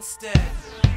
instead.